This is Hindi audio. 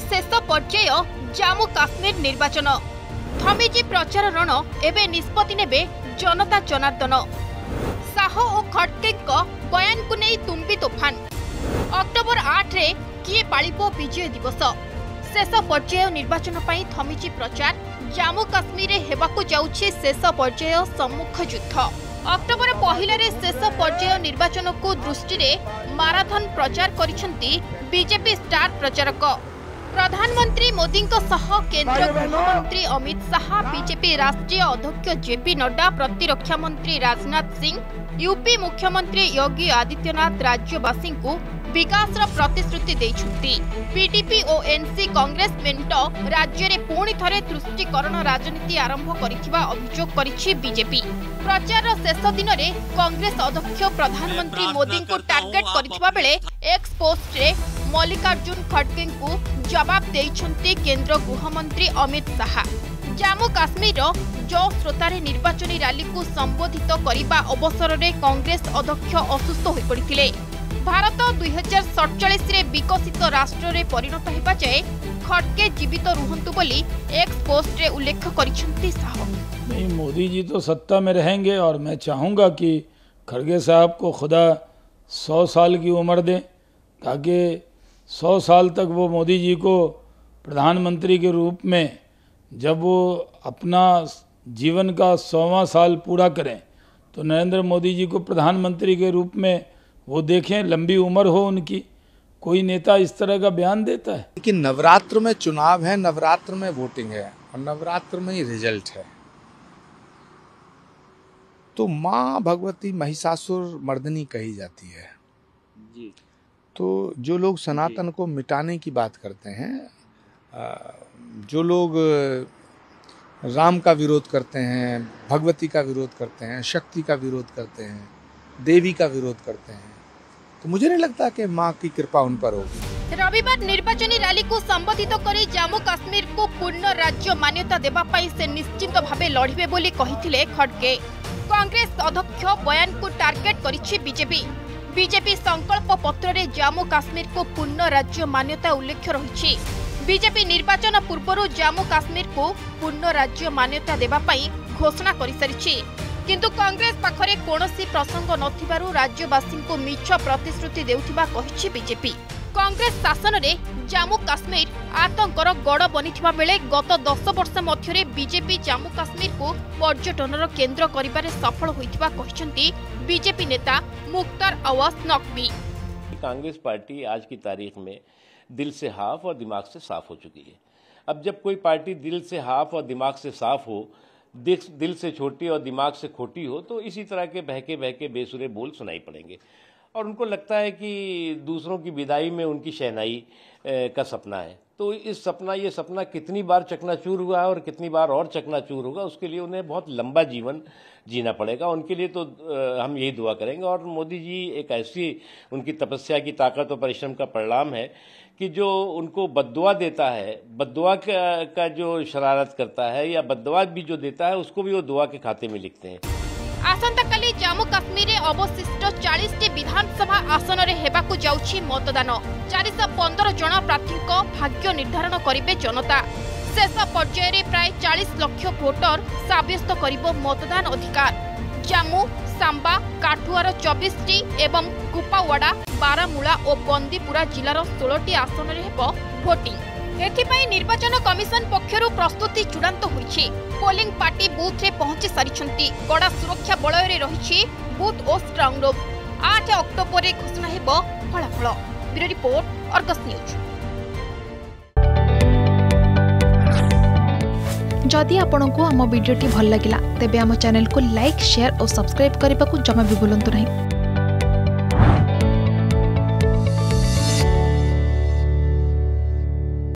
शेष पर्याय जम्मू काश्मीर निर्वाचन थमिजी प्रचार रण एबे निष्पत्ति नेबे जनता जनार्दन। शाह और खड़गे बयान को नहीं तुम्बी तोफान। अक्टोबर 8 रे किए पालिबो विजय दिवस। शेष पर्याय निर्वाचन पर थमिजी प्रचार। जम्मू काश्मीर हेबाकु जाउछि शेष पर्याय सम्मुख युद्ध। अक्टोबर 1 रे शेष पर्याय निर्वाचन को दृष्टि रे माराथन प्रचार करिसेंती बीजेपी स्टार प्रचारक। प्रधानमंत्री मोदी केंद्र गृहमंत्री अमित शाह, बीजेपी राष्ट्रीय अध्यक्ष जेपी नड्डा, प्रतिरक्षा मंत्री राजनाथ सिंह, यूपी मुख्यमंत्री योगी आदित्यनाथ राज्यवासी को विकास प्रतिश्रुति देइछंती। पीडीपी और एनसी कांग्रेस मेंट राज्य में पुणी थरे तुष्टीकरण राजनीति आरंभ करिथिबा अभियोग करिछि बीजेपी। प्रचार शेष दिन में कांग्रेस अध्यक्ष प्रधानमंत्री मोदी को टार्गेट करिथिबा बेले एक्स पोस्ट रे मल्लिकार्जुन खड़गे को जवाब देइछंती केंद्र गृहमंत्री अमित शाह। जम्मू काश्मीर जो श्रोतारे निर्वाचन रैली को संबोधित करने अवसर में कांग्रेस अध्यक्ष असुस्थ हो पड़ते। भारत 2047 रे विकसित राष्ट्र रे परिणत होगा जाए खड़गे जीवित रुहंतु बोली एक्स पोस्ट रे उल्लेख करिछंती शाह। नहीं, मोदी जी तो सत्ता में रहेंगे और मैं चाहूँगा कि खड़गे साहब को खुदा 100 साल की उम्र दें ताकि 100 साल तक वो मोदी जी को प्रधानमंत्री के रूप में जब वो अपना जीवन का 100वां साल पूरा करें तो नरेंद्र मोदी जी को प्रधानमंत्री के रूप में वो देखें, लंबी उम्र हो उनकी। कोई नेता इस तरह का बयान देता है? लेकिन नवरात्र में चुनाव है, नवरात्र में वोटिंग है और नवरात्र में ही रिजल्ट है। तो माँ भगवती महिषासुर मर्दिनी कही जाती है जी। तो जो लोग सनातन को मिटाने की बात करते हैं, जो लोग राम का विरोध करते हैं, भगवती का विरोध करते हैं, शक्ति का विरोध करते हैं, देवी का विरोध करते हैं, तो मुझे नहीं लगता कि माँ की कृपा उन पर होगी। रविवार निर्वाचन रैली को संबोधित करी जम्मू काश्मीर को पूर्ण राज्य मान्यता देवा पाई से निश्चित भाव लड़े बोली कही खड़गे। कांग्रेस अध्यक्ष बयान को टार्गेट करी बीजेपी। बीजेपी संकल्प पत्र रे जम्मू काश्मीर को पूर्ण राज्य मान्यता उल्लेख रही। बीजेपी निर्वाचन पूर्व जम्मू काश्मीर को पूर्ण राज्य मान्यता देवा पाई घोषणा कर सारी, किंतु कांग्रेस पाखरे कोनोसी प्रसंग नथिबारु राज्यवासी को मिछ प्रतिश्रुति देउथिबा कहिछि बीजेपी। कांग्रेस शासन रे जम्मू काश्मीर आतंकर गड़ बनिथिबा बेले गत 10 वर्ष मध्यरे बीजेपी जम्मू काश्मीर को पर्यटनर केंद्र करिबारे सफल होइथिबा कहिसंती बीजेपी नेता मुख्तार अवास नकवी। कांग्रेस पार्टी आज की तारीख में दिल से हाफ और दिमाग से साफ हो चुकी है। अब जब कोई पार्टी दिल से हाफ और दिमाग से साफ हो, दिल से छोटी और दिमाग से खोटी हो, तो इसी तरह के बहके बहके बेसुरे बोल सुनाई पड़ेंगे और उनको लगता है कि दूसरों की विदाई में उनकी शहनाई का सपना है। तो इस सपना ये सपना कितनी बार चकनाचूर हुआ है और कितनी बार और चकनाचूर होगा, उसके लिए उन्हें बहुत लंबा जीवन जीना पड़ेगा। उनके लिए तो हम यही दुआ करेंगे। और मोदी जी एक ऐसी उनकी तपस्या की ताकत और परिश्रम का परिणाम है कि जो उनको बद्दुआ देता है, बद्दुआ का जो शरारत करता है या बद्दुआ भी जो देता है उसको भी वो दुआ के खाते में लिखते हैं। आसंता काली जम्मू काश्मीर में अवशिष्ट 40टी विधानसभा आसन रे हेबाकु जाउछि मतदान। 415 जन प्रार्थी को भाग्य निर्धारण करिबे जनता। शेष पर्याय रे प्राय 40 लाख वोटर साब्यस्त करिबो मतदान अधिकार। जम्मू, सांबा, काठुआर 24टी एवं कुपावाड़ा, बारामूला और बंदीपुरा जिलार 16टी आसन रे हेबो वोटिंग। एथिपाई निर्वाचन कमिशन पक्षरु प्रस्तुति चूड़ांत होईछि। पोलिंग पार्टी बूथ रे पहुंची सारिछंती। कड़ा सुरक्षा बलय रे रहिछि बूथ ओ स्ट्रांग रूम। 8 अक्टोबर रे घोषणा हेबो फलाफल। Bureau report, Argus news. जदि आपनकु हम वीडियोटी भल लागिला तेबे हम चैनल को लाइक, शेयर और सब्सक्राइब करबाकु जमा भी भूलंतु नहीं।